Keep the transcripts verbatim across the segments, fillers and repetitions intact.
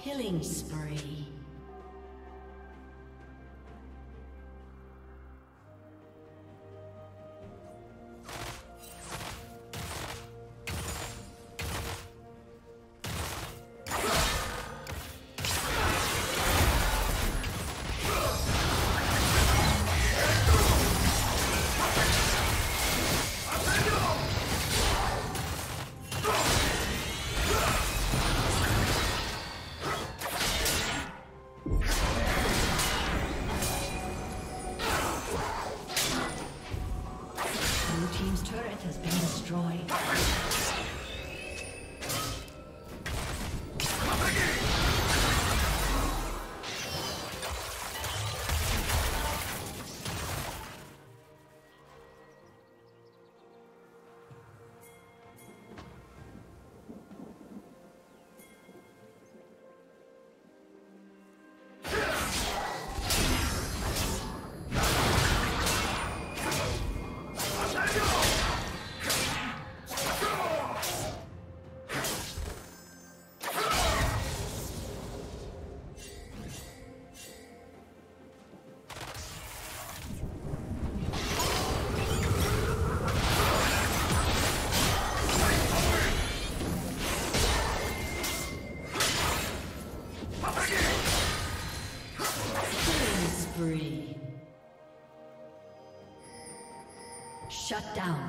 Killing spree. Shut down.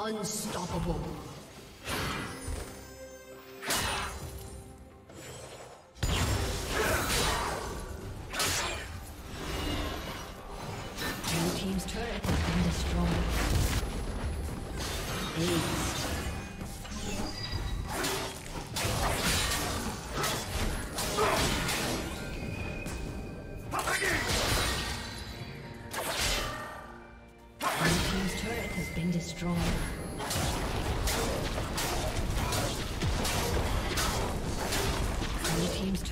Unstoppable. Your team's turret has been destroyed. Ace. Team's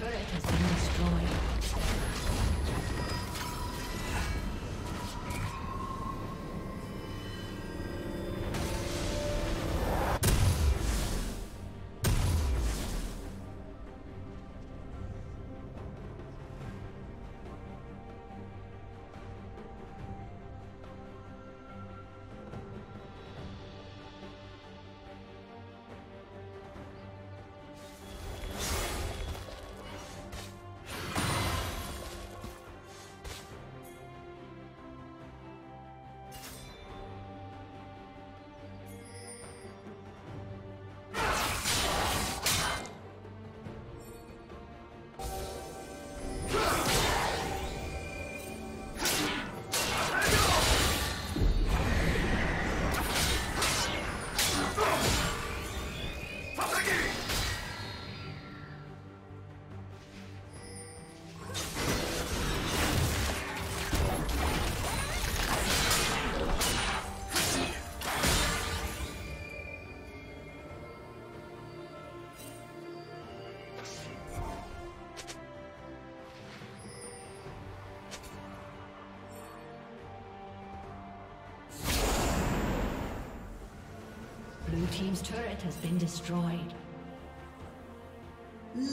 turret has been destroyed.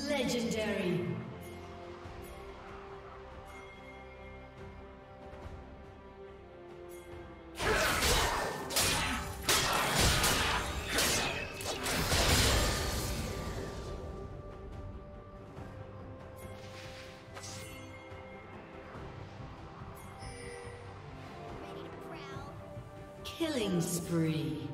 Legendary. Killing spree.